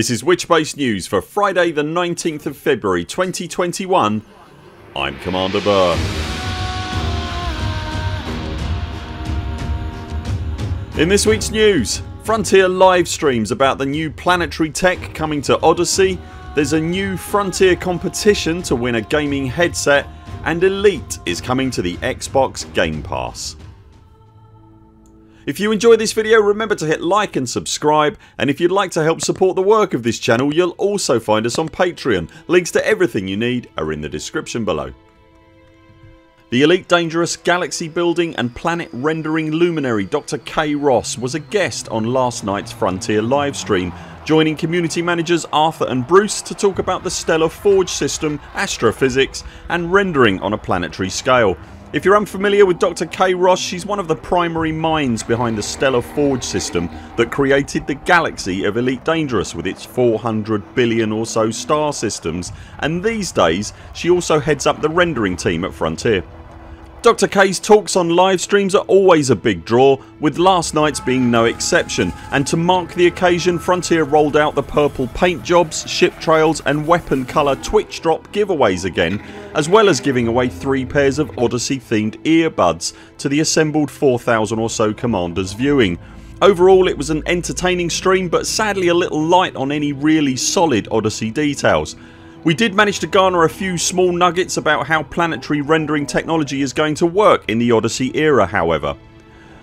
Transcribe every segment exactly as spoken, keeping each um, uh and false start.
This is Witchbase News for Friday the nineteenth of February twenty twenty-one. I'm Commander Burr. In this week's news, Frontier live streams about the new planetary tech coming to Odyssey, there's a new Frontier competition to win a gaming headset, and Elite is coming to the Xbox Game Pass. If you enjoyed this video remember to hit like and subscribe, and if you'd like to help support the work of this channel you'll also find us on Patreon. Links to everything you need are in the description below. The Elite Dangerous galaxy building and planet rendering luminary Dr Kay Ross was a guest on last night's Frontier livestream, joining community managers Arthur and Bruce to talk about the Stellar Forge system, astrophysics and rendering on a planetary scale. If you're unfamiliar with Dr Kay Ross, she's one of the primary minds behind the Stellar Forge system that created the galaxy of Elite Dangerous with its four hundred billion or so star systems, and these days she also heads up the rendering team at Frontier. Dr Kay's talks on live streams are always a big draw, with last night's being no exception, and to mark the occasion Frontier rolled out the purple paint jobs, ship trails and weapon colour Twitch drop giveaways again, as well as giving away three pairs of Odyssey themed earbuds to the assembled four thousand or so commanders viewing. Overall it was an entertaining stream but sadly a little light on any really solid Odyssey details. We did manage to garner a few small nuggets about how planetary rendering technology is going to work in the Odyssey era however.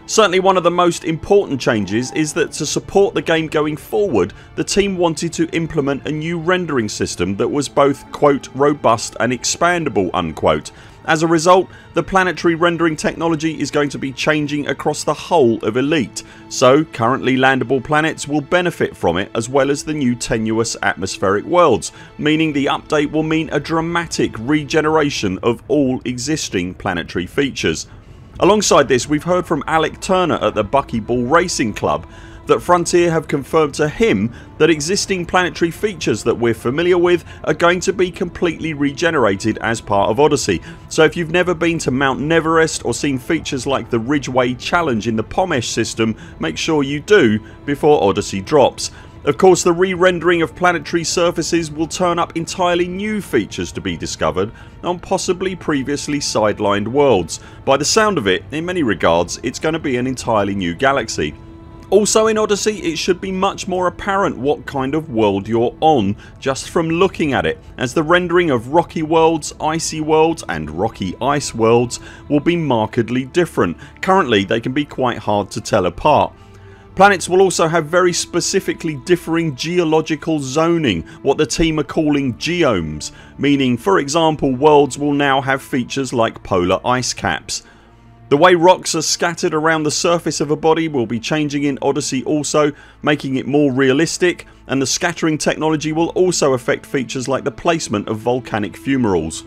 Certainly one of the most important changes is that to support the game going forward the team wanted to implement a new rendering system that was both quote robust and expandable unquote. As a result the planetary rendering technology is going to be changing across the whole of Elite, so currently landable planets will benefit from it as well as the new tenuous atmospheric worlds, meaning the update will mean a dramatic regeneration of all existing planetary features. Alongside this we've heard from Alec Turner at the Buckyball Racing Club that Frontier have confirmed to him that existing planetary features that we're familiar with are going to be completely regenerated as part of Odyssey, so if you've never been to Mount Everest or seen features like the Ridgeway Challenge in the Pomesh system make sure you do before Odyssey drops. Of course the re-rendering of planetary surfaces will turn up entirely new features to be discovered on possibly previously sidelined worlds. By the sound of it in many regards it's going to be an entirely new galaxy. Also in Odyssey it should be much more apparent what kind of world you're on just from looking at it, as the rendering of rocky worlds, icy worlds and rocky ice worlds will be markedly different. Currently they can be quite hard to tell apart. Planets will also have very specifically differing geological zoning, what the team are calling geomes, meaning for example worlds will now have features like polar ice caps. The way rocks are scattered around the surface of a body will be changing in Odyssey also, making it more realistic, and the scattering technology will also affect features like the placement of volcanic fumaroles.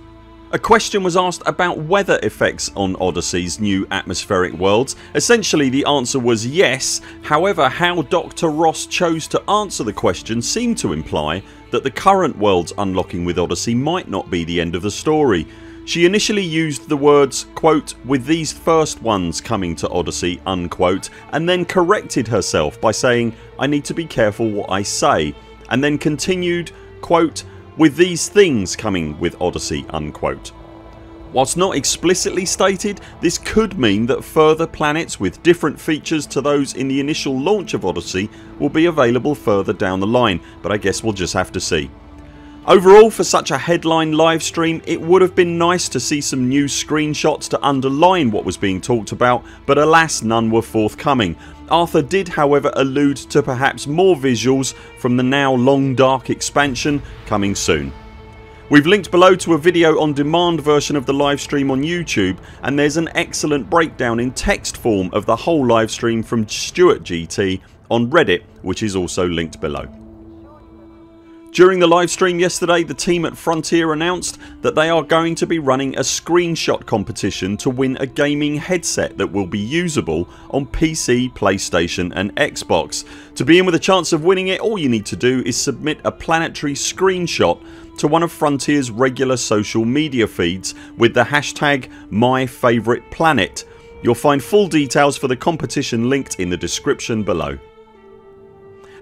A question was asked about weather effects on Odyssey's new atmospheric worlds. Essentially the answer was yes, however how Dr Ross chose to answer the question seemed to imply that the current worlds unlocking with Odyssey might not be the end of the story. She initially used the words quote with these first ones coming to Odyssey unquote and then corrected herself by saying I need to be careful what I say, and then continued quote with these things coming with Odyssey unquote. Whilst not explicitly stated this could mean that further planets with different features to those in the initial launch of Odyssey will be available further down the line, but I guess we'll just have to see. Overall for such a headline livestream it would have been nice to see some new screenshots to underline what was being talked about, but alas none were forthcoming. Arthur did however allude to perhaps more visuals from the now long dark expansion coming soon. We've linked below to a video on demand version of the livestream on YouTube, and there's an excellent breakdown in text form of the whole livestream from StuartGT on Reddit which is also linked below. During the livestream yesterday the team at Frontier announced that they are going to be running a screenshot competition to win a gaming headset that will be usable on P C, PlayStation and Xbox. To be in with a chance of winning it all you need to do is submit a planetary screenshot to one of Frontier's regular social media feeds with the hashtag MyFavouritePlanet. You'll find full details for the competition linked in the description below.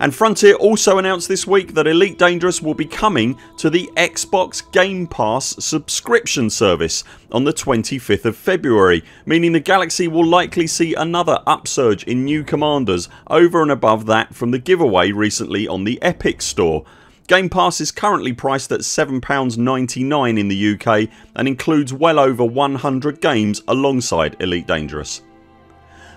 And Frontier also announced this week that Elite Dangerous will be coming to the Xbox Game Pass subscription service on the twenty-fifth of February, meaning the Galaxy will likely see another upsurge in new commanders over and above that from the giveaway recently on the Epic store. Game Pass is currently priced at seven pounds ninety-nine in the U K and includes well over one hundred games alongside Elite Dangerous.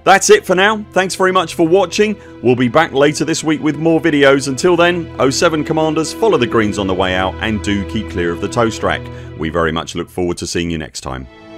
That's it for now. Thanks very much for watching. We'll be back later this week with more videos. Until then, oh seven Commanders, follow the greens on the way out and do keep clear of the toast rack. We very much look forward to seeing you next time.